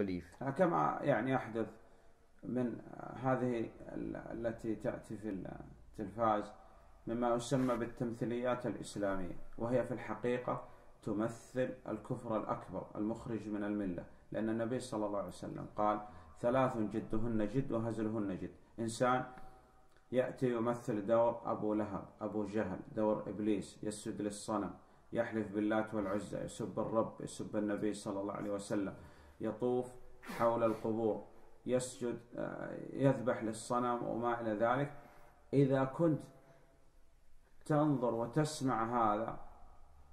بليف. كما يعني يحدث من هذه التي تأتي في التلفاز مما يسمى بالتمثيليات الإسلامية، وهي في الحقيقة تمثل الكفر الأكبر المخرج من الملة، لأن النبي صلى الله عليه وسلم قال: ثلاث جدهن جد وهزلهن جد. إنسان يأتي يمثل دور أبو لهب، أبو جهل، دور إبليس، يسجد للصنم، يحلف باللات والعزة، يسب الرب، يسب النبي صلى الله عليه وسلم، يطوف حول القبور، يسجد، يذبح للصنم وما إلى ذلك. إذا كنت تنظر وتسمع هذا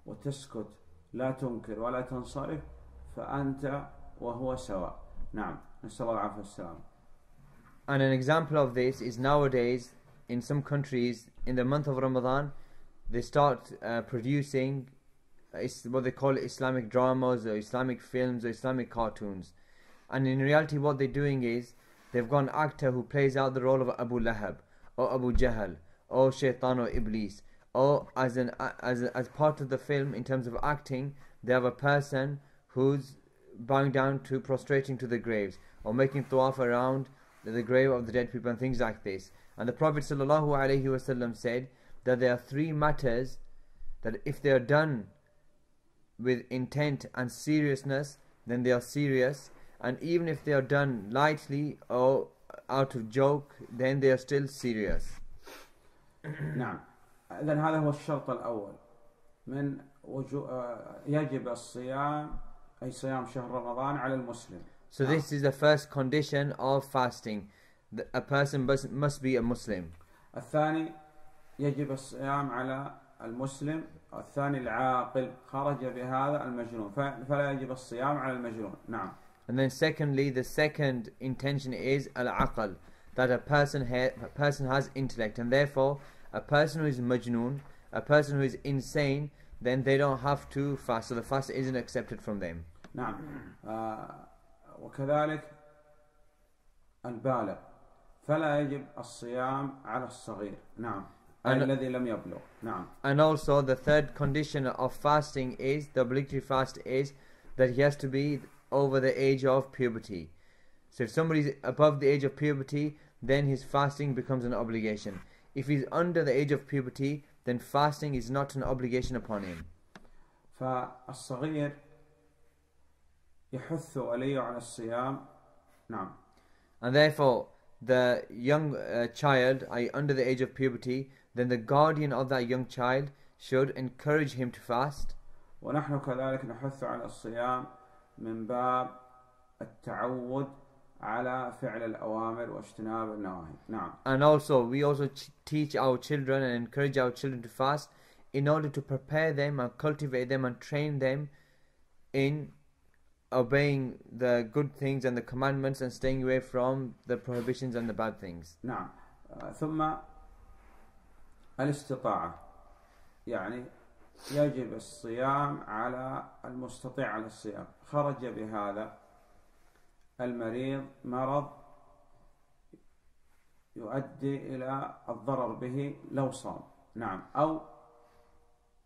وتسكت، لا تنكر ولا تنصرف، فأنت وهو سواء. نعم، نسأل الله العافية والسلام. And an example of this is nowadays in some countries in the month of Ramadan they start producing what they call Islamic dramas or Islamic films or Islamic cartoons, and in reality what they're doing is they've got an actor who plays out the role of Abu Lahab or Abu Jahl or Shaitan or Iblis, or as part of the film in terms of acting they have a person who's bowing down to, prostrating to the graves or making tawaf around the grave of the dead people and things like this. And the Prophet ﷺ said that there are three matters that if they are done with intent and seriousness then they are serious, and even if they are done lightly or out of joke then they are still serious. نعم، إذن هذا هو الشرط الأول من يجب الصيام، أي صيام شهر رمضان على المسلم. So this is the first condition of fasting. A person must be a Muslim. الثاني يجب الصيام على المسلم، الثاني العاقل، خرج بهذا المجنون فلا يجب الصيام على المجنون. نعم. And then secondly, the second intention is al-aql, that a person has intellect, and therefore a person who is majnun, a person who is insane, then they don't have to fast, so the fast isn't accepted from them. نعم. وكذلك البالغ، فلا يجب الصيام على الصغير. نعم، الذي لم يبلغ. نعم. And also the third condition of fasting is, the obligatory fast is, that he has to be over the age of puberty. So if somebody is above the age of puberty then his fasting becomes an obligation. If he's under the age of puberty then fasting is not an obligation upon him. فالصغير يحث عليه على الصيام. نعم. And therefore the young child, under the age of puberty, then the guardian of that young child should encourage him to fast. ونحن كذلك نحث على الصيام من باب التعود على فعل الأوامر واجتناب النواهي. نعم. And also we also teach our children and encourage our children to fast in order to prepare them and cultivate them and train them in obeying the good things and the commandments and staying away from the prohibitions and the bad things. نعم. ثم الاستطاعة، يعني يجب الصيام على المستطيع على الصيام. خرج بهذا المريض مرض يؤدي إلى الضرر به لو صام. نعم. أو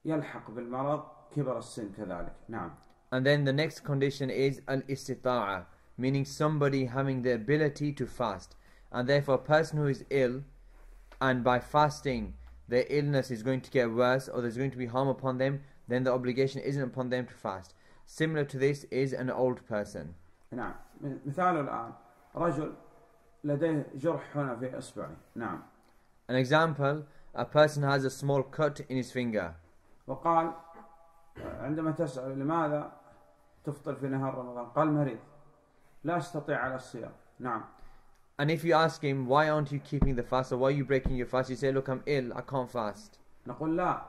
يلحق بالمرض كبر السن كذلك. نعم. And then the next condition is al-istita'a, meaning somebody having the ability to fast. And therefore a person who is ill, and by fasting their illness is going to get worse or there's going to be harm upon them, then the obligation isn't upon them to fast. Similar to this is an old person. نعم. مثال الآن رجل لديه جرح هنا في إصبعه. نعم. An example, a person has a small cut in his finger. وقال عندما تسأل لماذا تفطر في نهار رمضان؟ قال مريض لا أستطيع على الصيام. نعم. And if you ask him why aren't you keeping the fast or why are you breaking your fast, you say look I'm ill, I can't fast. نقول لا،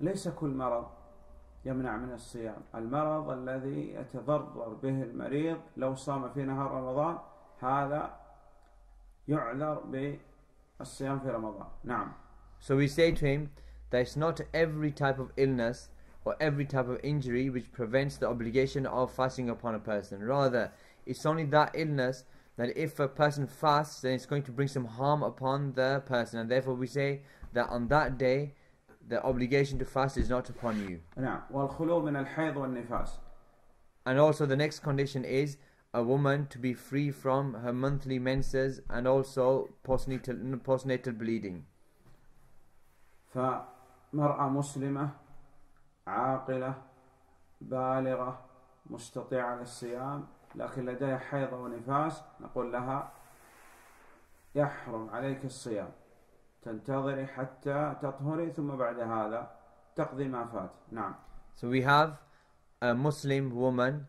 ليس كل مرض يمنع من الصيام. المرض الذي يتضرر به المريض لو صام في نهار رمضان هذا يعذر بالصيام في رمضان. نعم. So we say to him that it's not every type of illness or every type of injury which prevents the obligation of fasting upon a person. Rather, it's only that illness that if a person fasts, then it's going to bring some harm upon the person. And therefore we say that on that day, the obligation to fast is not upon you. And also the next condition is a woman to be free from her monthly menses and also postnatal bleeding. فمرأة مسلمة عاقلة بالغة مستطيعة للصيام لكن لديها حيض ونفاس نقول لها يحرم عليك الصيام، تنتظري حتى تطهري ثم بعد هذا تقضي ما فات. نعم. So we have a Muslim woman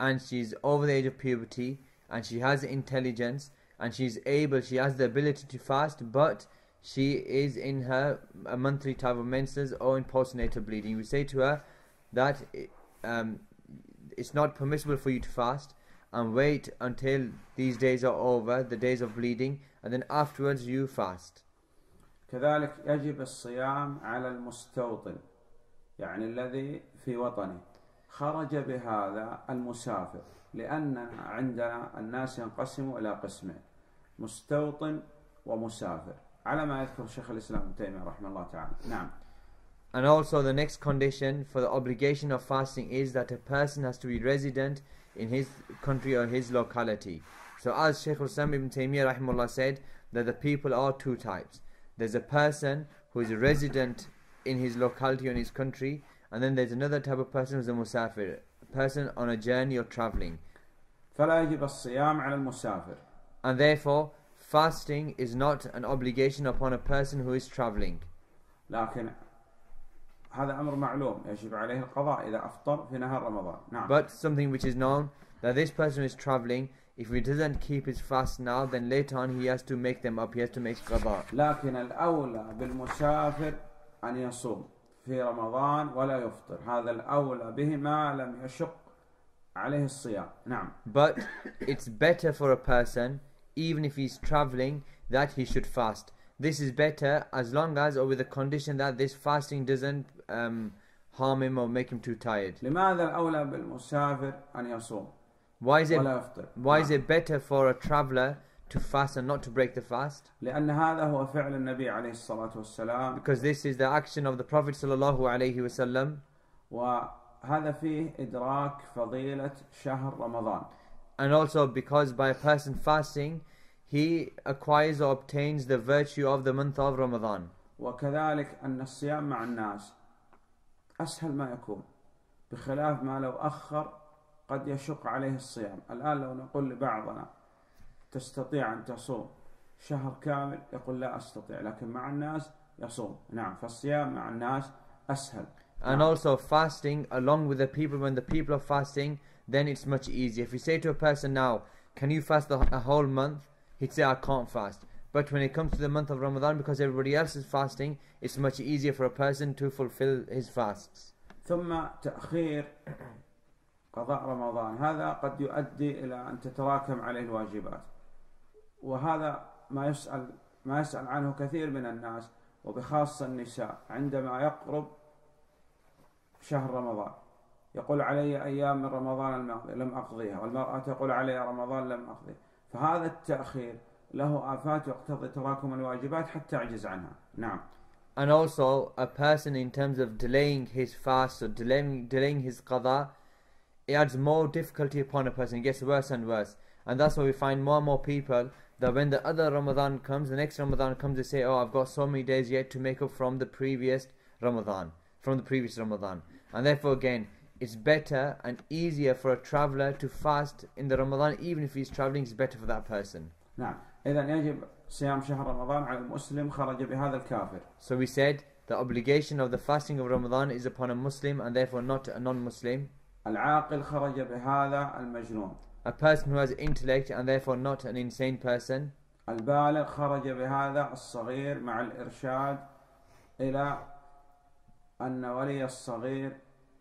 and she's over the age of puberty and she has intelligence and she's able, she has the ability to fast, but she is in her monthly type of menses or in postnatal bleeding. We say to her that it's not permissible for you to fast and wait until these days are over, the days of bleeding, and then afterwards you fast. كذلك يجب الصيام على المستوطن يعني الذي في وطنه، خرج بهذا المسافر، لأن عندنا الناس ينقسموا إلى قسمين مستوطن ومسافر على ما يذكر شيخ الإسلام ابن تيمية رحمه الله تعالى. نعم. And also the next condition for the obligation of fasting is that a person has to be resident in his country or his locality. So as Shaykh al-Islam ibn Taymiyyah rahimahullah said that the people are two types. There's a person who is a resident in his locality or in his country, and then there's another type of person who's a musafir, a person on a journey or traveling. فلا يجب الصيام على المسافر. And therefore fasting is not an obligation upon a person who is traveling. لكن هذا أمر معلوم يجب عليه القضاء إذا أفطر في نهار رمضان. نعم. But something which is known that this person is traveling, if he doesn't keep his fast now, then later on he has to make them up. He has to make قضاء. لكن الأولى بالمسافر أن يصوم في رمضان ولا يفطر، هذا الأولى به ما لم يشق عليه الصيام. نعم. But it's better for a person, even if he's traveling, that he should fast. This is better as long as or with the condition that this fasting doesn't harm him or make him too tired. لماذا الأولى بالمسافر أن يصوم ولا يفطر؟ Why is it better for a traveler to fast and not to break the fast? لأن هذا هو فعل النبي عليه الصلاة والسلام. Because this is the action of the Prophet sallallahu alaihi wasallam. وهذا فيه إدراك فضيلة شهر رمضان. And also because by a person fasting, he acquires or obtains the virtue of the month of Ramadan. وكذلك أن الصيام مع الناس أسهل ما يكون، بخلاف ما لو أخر قد يشق عليه الصيام. الآن لو نقول لبعضنا تستطيع أن تصوم شهر كامل يقول لا أستطيع، لكن مع الناس يصوم. نعم. فالصيام مع الناس أسهل. And also fasting along with the people, when the people are fasting, then it's much easier. If you say to a person now, can you fast a whole month? He'd say, I can't fast. But when it comes to the month of Ramadan, because everybody else is fasting, it's much easier for a person to fulfill his fasts. ثم تأخير قضاء رمضان هذا قد يؤدي إلى أن تتراكم عليه الواجبات، وهذا ما يسأل عنه كثير من الناس وبخاصة النساء عندما يقرب شهر رمضان يقول علي أيام من رمضان الماضي لم أقضيها، والمرأة تقول علي رمضان لم أقضيه، فهذا التأخير له آفات يقتضي تراكم الواجبات حتى يعجز عنها. نعم. And also a person in terms of delaying his fast or delaying his qada, it adds more difficulty upon a person. It gets worse and worse, and that's why we find more and more people that when the other Ramadan comes, the next Ramadan comes, they say, oh, I've got so many days yet to make up from the previous Ramadan, and therefore again it's better and easier for a traveler to fast in the Ramadan, even if he's traveling. It's better for that person. نعم. إذن يجب صيام شهر رمضان على المسلم خرج بهذا الكافر. So we said the obligation of the fasting of Ramadan is upon a Muslim and therefore not a non-Muslim. العاقل خرج بهذا المجنون. A person who has intellect and therefore not an insane person. البالغ خرج بهذا الصغير مع الإرشاد إلى أن ولي الصغير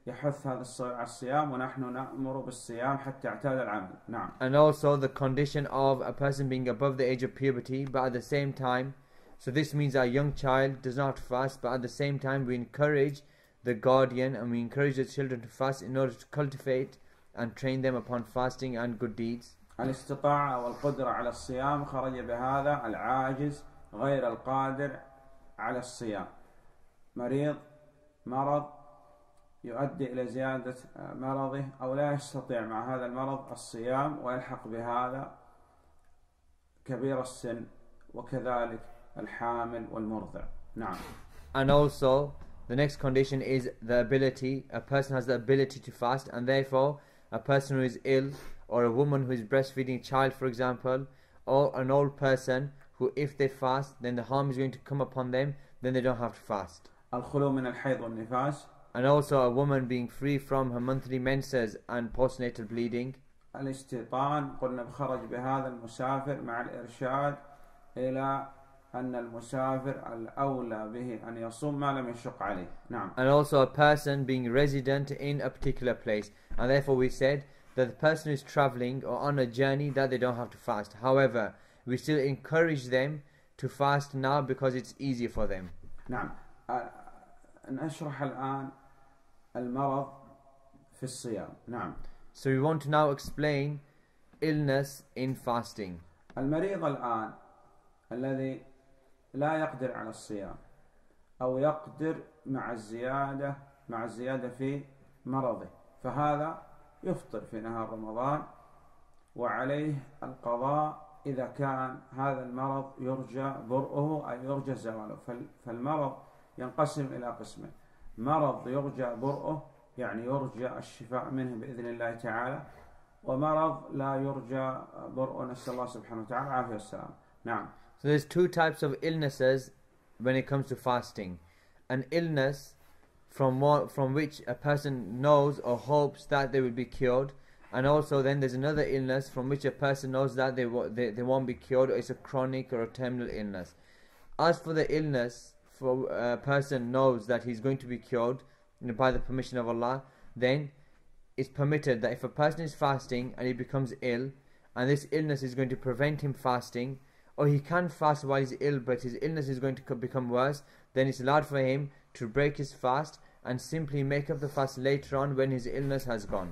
يحث هذا الصغير على الصيام ونحن نأمر بالصيام حتى اعتاد العمل. نعم. And also the condition of a person being above the age of puberty, but at the same time, so this means our young child does not fast, but at the same time we encourage the guardian and we encourage the children to fast in order to cultivate and train them upon fasting and good deeds. الاستطاعة والقدرة على الصيام خرج بهذا العاجز غير القادر على الصيام، مريض مرض يؤدي إلى زيادة مرضه أو لا يستطيع مع هذا المرض الصيام ويلحق بهذا كبير السن وكذلك الحامل والمرضع. نعم. And also the next condition is the ability, a person has the ability to fast, and therefore a person who is ill or a woman who is breastfeeding a child, for example, or an old person who if they fast then the harm is going to come upon them, then they don't have to fast. الخلو من الحيض والنفاس. And also a woman being free from her monthly menses and postnatal bleeding. الاستيطان قلنا بخرج بهذا المسافر مع الإرشاد إلى أن المسافر الأولى به أن يصوم ما لم يشق عليه. نعم. And also a person being resident in a particular place, and therefore we said that the person who is traveling or on a journey that they don't have to fast. However, we still encourage them to fast now because it's easier for them. نعم. نشرح الآن المرض في الصيام. نعم. So we want to now explain illness in fasting. المريض الآن الذي لا يقدر على الصيام أو يقدر مع الزيادة في مرضه، فهذا يفطر في نهار رمضان وعليه القضاء إذا كان هذا المرض يرجى برؤه أو يرجى زواله. فالمرض ينقسم إلى قسمين: مرض يرجى برؤه يعني يرجى الشفاء منه بإذن الله تعالى، ومرض لا يرجى برؤه، نسأل الله سبحانه وتعالى العافية والسلام. نعم. So there's two types of illnesses when it comes to fasting. An illness from which a person knows or hopes that they will be cured, and also then there's another illness from which a person knows that they won't be cured, or it's a chronic or a terminal illness. As for the illness, for a person knows that he's going to be cured by the permission of Allah, then it's permitted that if a person is fasting and he becomes ill, and this illness is going to prevent him fasting, or he can fast while he's ill but his illness is going to become worse, then it's allowed for him to break his fast and simply make up the fast later on when his illness has gone.